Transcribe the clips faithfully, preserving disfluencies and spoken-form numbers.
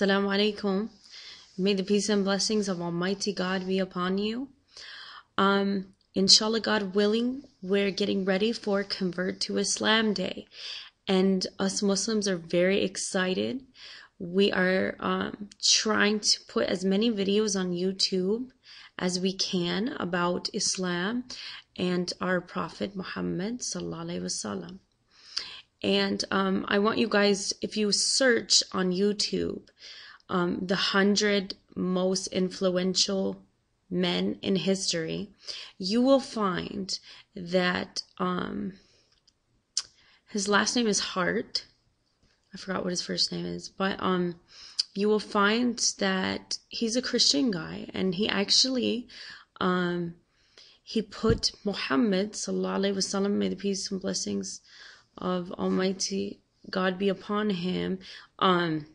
Assalamu alaikum. May the peace and blessings of Almighty God be upon you. Um, inshallah, God willing, we're getting ready for Convert to Islam Day. And us Muslims are very excited. We are um, trying to put as many videos on YouTube as we can about Islam and our Prophet Muhammad sallallahu alaihi wasallam. And um, I want you guys, if you search on YouTube, um, the hundred most influential men in history, you will find that um, his last name is Hart. I forgot what his first name is, but um, you will find that he's a Christian guy, and he actually um, he put Muhammad sallallahu alaihi wasallam, may the peace and blessings of Almighty God be upon him, um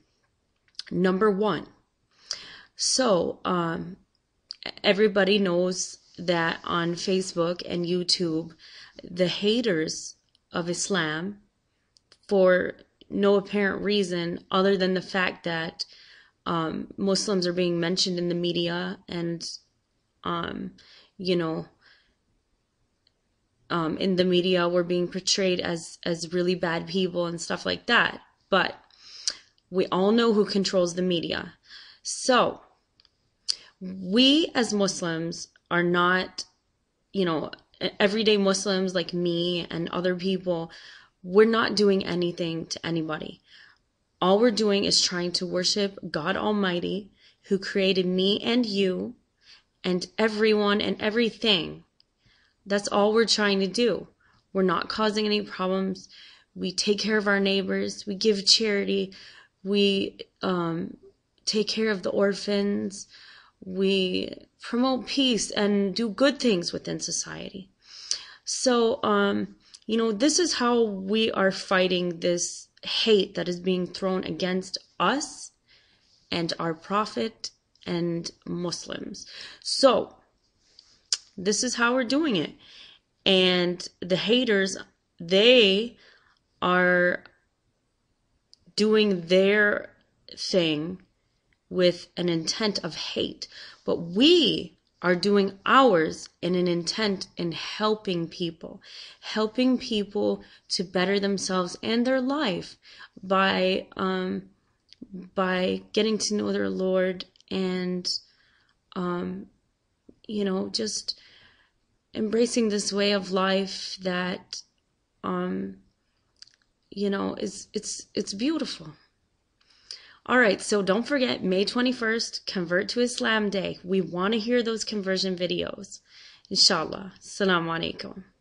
number one. So um everybody knows that on Facebook and YouTube, the haters of Islam, for no apparent reason other than the fact that um Muslims are being mentioned in the media, and um you know Um, in the media we're being portrayed as as really bad people and stuff like that. But we all know who controls the media. So we as Muslims are not, you know, everyday Muslims like me and other people, we're not doing anything to anybody. All we're doing is trying to worship God Almighty, who created me and you and everyone and everything. That's all we're trying to do. We're not causing any problems. We take care of our neighbors. We give charity. We um, take care of the orphans. We promote peace and do good things within society. So, um, you know, this is how we are fighting this hate that is being thrown against us and our Prophet and Muslims. So, this is how we're doing it. And the haters, they are doing their thing with an intent of hate. But we are doing ours in an intent in helping people. Helping people to better themselves and their life by, um, by getting to know their Lord and, um, you know, just embracing this way of life that, um, you know, is it's it's beautiful. All right, so don't forget May twenty-first, Convert to Islam Day. We want to hear those conversion videos, inshallah. Assalamu alaikum.